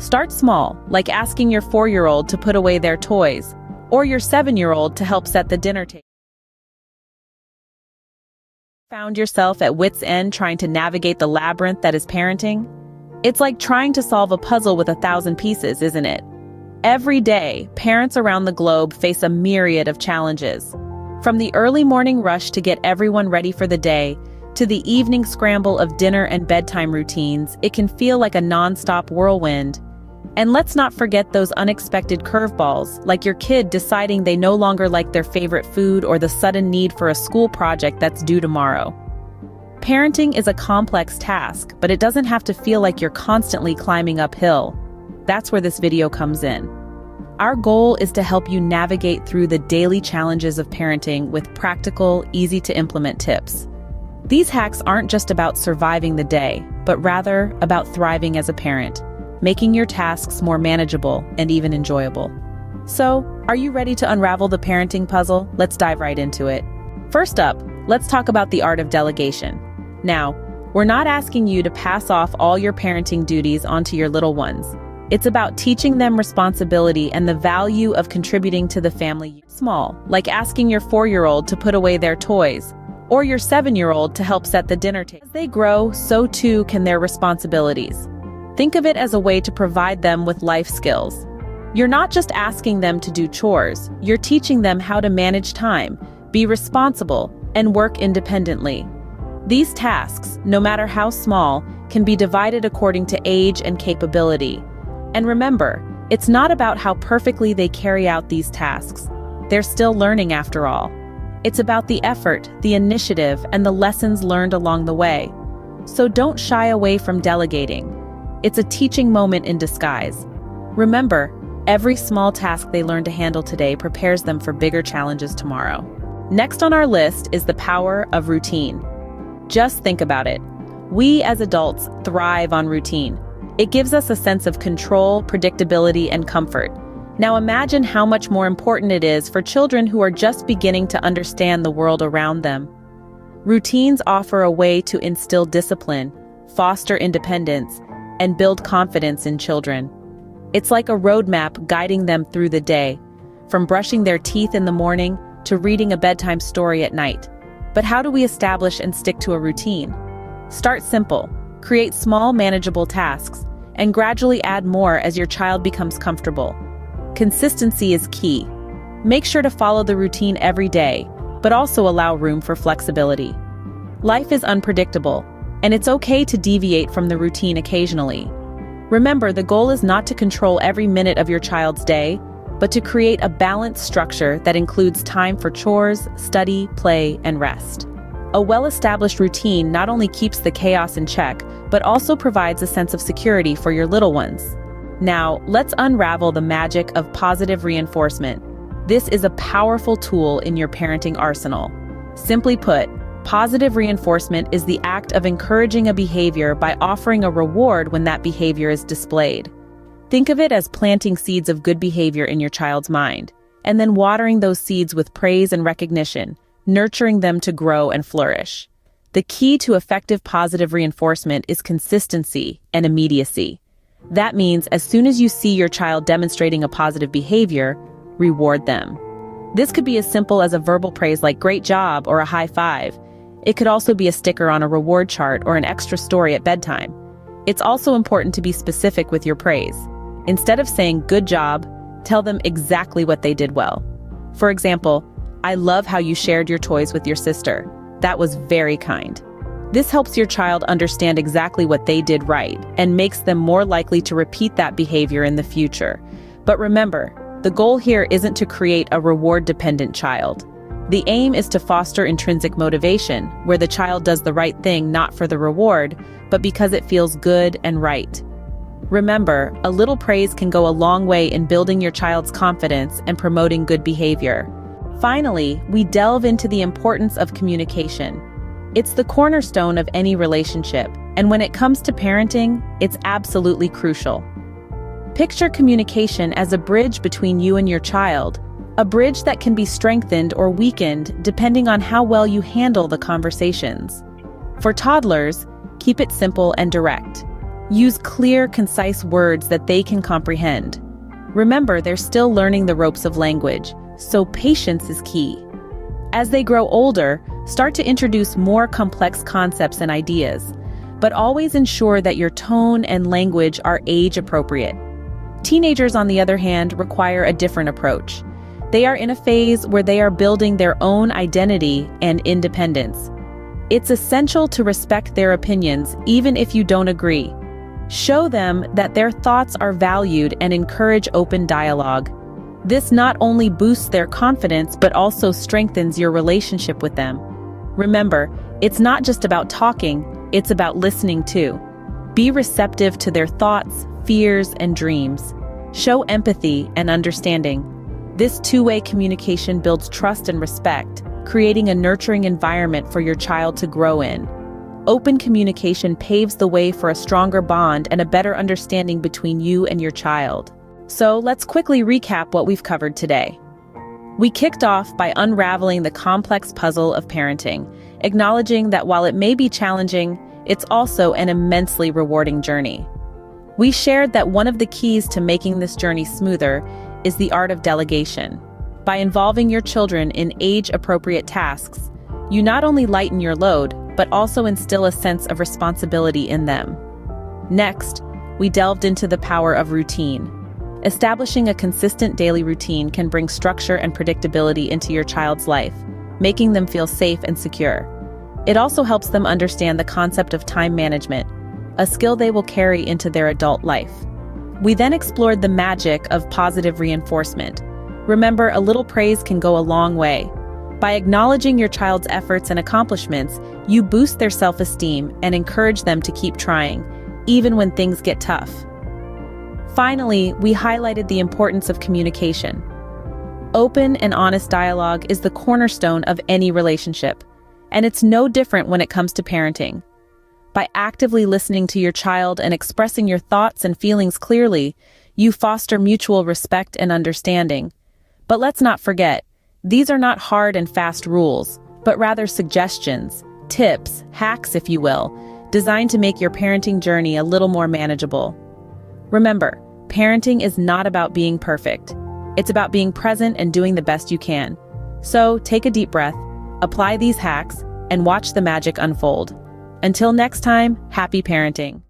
Start small, like asking your 4-year-old to put away their toys, or your 7-year-old to help set the dinner table. Found yourself at wit's end trying to navigate the labyrinth that is parenting? It's like trying to solve a puzzle with 1,000 pieces, isn't it? Every day, parents around the globe face a myriad of challenges. From the early morning rush to get everyone ready for the day, to the evening scramble of dinner and bedtime routines, it can feel like a non-stop whirlwind. And let's not forget those unexpected curveballs, like your kid deciding they no longer like their favorite food or the sudden need for a school project that's due tomorrow. Parenting is a complex task, but it doesn't have to feel like you're constantly climbing uphill. That's where this video comes in. Our goal is to help you navigate through the daily challenges of parenting with practical, easy-to-implement tips. These hacks aren't just about surviving the day, but rather about thriving as a parent, making your tasks more manageable and even enjoyable. So, are you ready to unravel the parenting puzzle? Let's dive right into it. First up, let's talk about the art of delegation. Now, we're not asking you to pass off all your parenting duties onto your little ones. It's about teaching them responsibility and the value of contributing to the family. Small, like asking your 4-year-old to put away their toys, or your 7-year-old to help set the dinner table. As they grow, so too can their responsibilities. Think of it as a way to provide them with life skills. You're not just asking them to do chores, you're teaching them how to manage time, be responsible, and work independently. These tasks, no matter how small, can be divided according to age and capability. And remember, it's not about how perfectly they carry out these tasks. They're still learning after all. It's about the effort, the initiative, and the lessons learned along the way. So don't shy away from delegating. It's a teaching moment in disguise. Remember, every small task they learn to handle today prepares them for bigger challenges tomorrow. Next on our list is the power of routine. Just think about it. We as adults thrive on routine. It gives us a sense of control, predictability, and comfort. Now imagine how much more important it is for children who are just beginning to understand the world around them. Routines offer a way to instill discipline, foster independence, and build confidence in children. It's like a roadmap guiding them through the day, from brushing their teeth in the morning to reading a bedtime story at night. But how do we establish and stick to a routine? Start simple, create small, manageable tasks, and gradually add more as your child becomes comfortable. Consistency is key. Make sure to follow the routine every day, but also allow room for flexibility. Life is unpredictable, and it's okay to deviate from the routine occasionally. Remember, the goal is not to control every minute of your child's day, but to create a balanced structure that includes time for chores, study, play, and rest. A well-established routine not only keeps the chaos in check, but also provides a sense of security for your little ones. Now, let's unravel the magic of positive reinforcement. This is a powerful tool in your parenting arsenal. Simply put, positive reinforcement is the act of encouraging a behavior by offering a reward when that behavior is displayed. Think of it as planting seeds of good behavior in your child's mind, and then watering those seeds with praise and recognition, nurturing them to grow and flourish. The key to effective positive reinforcement is consistency and immediacy. That means as soon as you see your child demonstrating a positive behavior, reward them. This could be as simple as a verbal praise like "great job" or a high five. It could also be a sticker on a reward chart or an extra story at bedtime. It's also important to be specific with your praise. Instead of saying "good job," tell them exactly what they did well. For example, "I love how you shared your toys with your sister. That was very kind." This helps your child understand exactly what they did right and makes them more likely to repeat that behavior in the future. But remember, the goal here isn't to create a reward-dependent child. The aim is to foster intrinsic motivation, where the child does the right thing not for the reward, but because it feels good and right. Remember, a little praise can go a long way in building your child's confidence and promoting good behavior. Finally, we delve into the importance of communication. It's the cornerstone of any relationship, and when it comes to parenting, it's absolutely crucial. Picture communication as a bridge between you and your child, a bridge that can be strengthened or weakened depending on how well you handle the conversations. For toddlers, keep it simple and direct. Use clear, concise words that they can comprehend. Remember, they're still learning the ropes of language, so patience is key. As they grow older, start to introduce more complex concepts and ideas, but always ensure that your tone and language are age-appropriate. Teenagers, on the other hand, require a different approach. They are in a phase where they are building their own identity and independence. It's essential to respect their opinions, even if you don't agree. Show them that their thoughts are valued and encourage open dialogue. This not only boosts their confidence, but also strengthens your relationship with them. Remember, it's not just about talking, it's about listening too. Be receptive to their thoughts, fears, and dreams. Show empathy and understanding. This two-way communication builds trust and respect, creating a nurturing environment for your child to grow in. Open communication paves the way for a stronger bond and a better understanding between you and your child. So let's quickly recap what we've covered today. We kicked off by unraveling the complex puzzle of parenting, acknowledging that while it may be challenging, it's also an immensely rewarding journey. We shared that one of the keys to making this journey smoother is the art of delegation. By involving your children in age-appropriate tasks, you not only lighten your load, but also instill a sense of responsibility in them. Next, we delved into the power of routine. Establishing a consistent daily routine can bring structure and predictability into your child's life, making them feel safe and secure. It also helps them understand the concept of time management, a skill they will carry into their adult life. We then explored the magic of positive reinforcement. Remember, a little praise can go a long way. By acknowledging your child's efforts and accomplishments, you boost their self-esteem and encourage them to keep trying, even when things get tough. Finally, we highlighted the importance of communication. Open and honest dialogue is the cornerstone of any relationship, and it's no different when it comes to parenting. By actively listening to your child and expressing your thoughts and feelings clearly, you foster mutual respect and understanding. But let's not forget, these are not hard and fast rules, but rather suggestions, tips, hacks if you will, designed to make your parenting journey a little more manageable. Remember, parenting is not about being perfect. It's about being present and doing the best you can. So take a deep breath, apply these hacks, and watch the magic unfold. Until next time, happy parenting.